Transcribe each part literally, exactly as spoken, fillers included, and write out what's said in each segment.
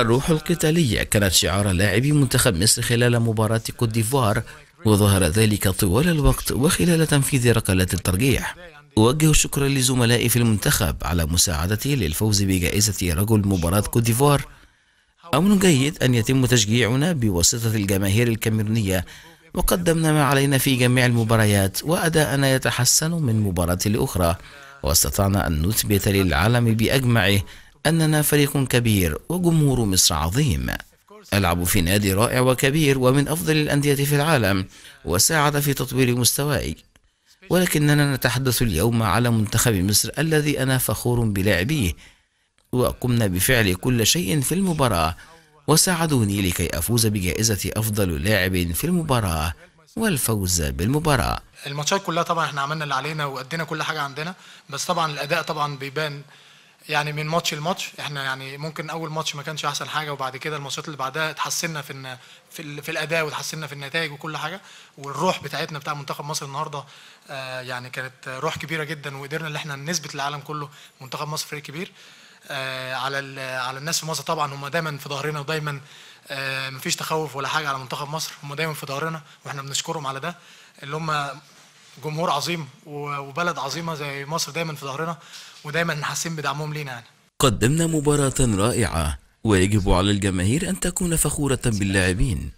الروح القتالية كانت شعار لاعبي منتخب مصر خلال مباراة كوت ديفوار، وظهر ذلك طوال الوقت وخلال تنفيذ ركلات الترجيح. أوجه شكرا لزملائي في المنتخب على مساعدتي للفوز بجائزة رجل مباراة كوت ديفوار. أمر جيد أن يتم تشجيعنا بواسطة الجماهير الكاميرونية، وقدمنا ما علينا في جميع المباريات، وأداءنا يتحسن من مباراة لأخرى، واستطعنا أن نثبت للعالم بأجمعه أننا فريق كبير وجمهور مصر عظيم. ألعب في نادي رائع وكبير ومن أفضل الأندية في العالم، وساعد في تطوير مستواي، ولكننا نتحدث اليوم على منتخب مصر الذي أنا فخور بلاعبيه، وقمنا بفعل كل شيء في المباراة وساعدوني لكي أفوز بجائزة أفضل لاعب في المباراة والفوز بالمباراة. الماتشات كلها طبعا احنا عملنا اللي علينا وأدينا كل حاجة عندنا، بس طبعا الأداء طبعا بيبان يعني من ماتش لماتش. احنا يعني ممكن اول ماتش ما كانش احسن حاجه، وبعد كده الماتشات اللي بعدها اتحسنا في في, في الاداء وتحسنا في النتائج وكل حاجه، والروح بتاعتنا بتاع منتخب مصر النهارده آه يعني كانت روح كبيره جدا، وقدرنا ان احنا نثبت للعالم كله منتخب مصر فريق كبير. آه على على الناس في مصر طبعا هم دايما في ظهرنا، ودايما آه مفيش تخوف ولا حاجه على منتخب مصر، هم دايما في ظهرنا واحنا بنشكرهم على ده، اللي هم جمهور عظيم وبلد عظيمه زي مصر دايما في ظهرنا، ودايما نحسين بدعمهم لينا يعني. قدمنا مباراة رائعة، ويجب على الجماهير أن تكون فخورة باللاعبين.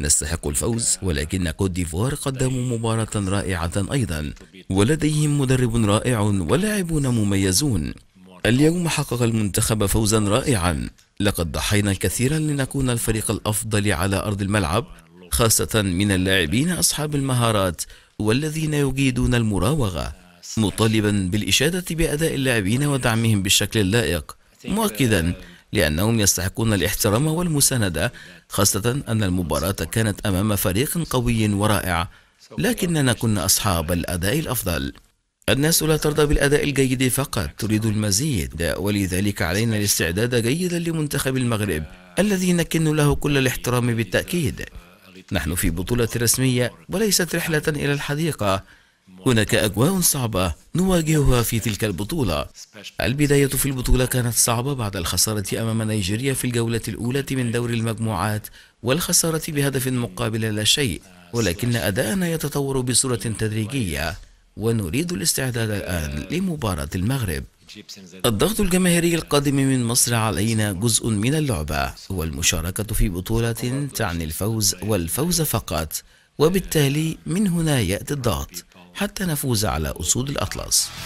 نستحق الفوز، ولكن كوت ديفوار قدموا مباراة رائعة أيضا، ولديهم مدرب رائع ولاعبون مميزون. اليوم حقق المنتخب فوزا رائعا، لقد ضحينا كثيرا لنكون الفريق الأفضل على أرض الملعب، خاصة من اللاعبين أصحاب المهارات والذين يجيدون المراوغة، مطالبا بالإشادة بأداء اللاعبين ودعمهم بالشكل اللائق، مؤكدا لأنهم يستحقون الاحترام والمساندة، خاصة أن المباراة كانت أمام فريق قوي ورائع، لكننا كنا أصحاب الأداء الأفضل. الناس لا ترضى بالأداء الجيد فقط، تريد المزيد، ولذلك علينا الاستعداد جيدا لمنتخب المغرب الذي نكن له كل الاحترام بالتأكيد. نحن في بطولة رسمية وليست رحلة إلى الحديقة، هناك أجواء صعبة نواجهها في تلك البطولة. البداية في البطولة كانت صعبة بعد الخسارة أمام نيجيريا في الجولة الأولى من دور المجموعات، والخسارة بهدف مقابل لا شيء، ولكن أداءنا يتطور بصورة تدريجية، ونريد الاستعداد الآن لمباراة المغرب. الضغط الجماهيري القادم من مصر علينا جزء من اللعبة، والمشاركة في بطولة تعني الفوز والفوز فقط، وبالتالي من هنا يأتي الضغط حتى نفوز على أسود الأطلس.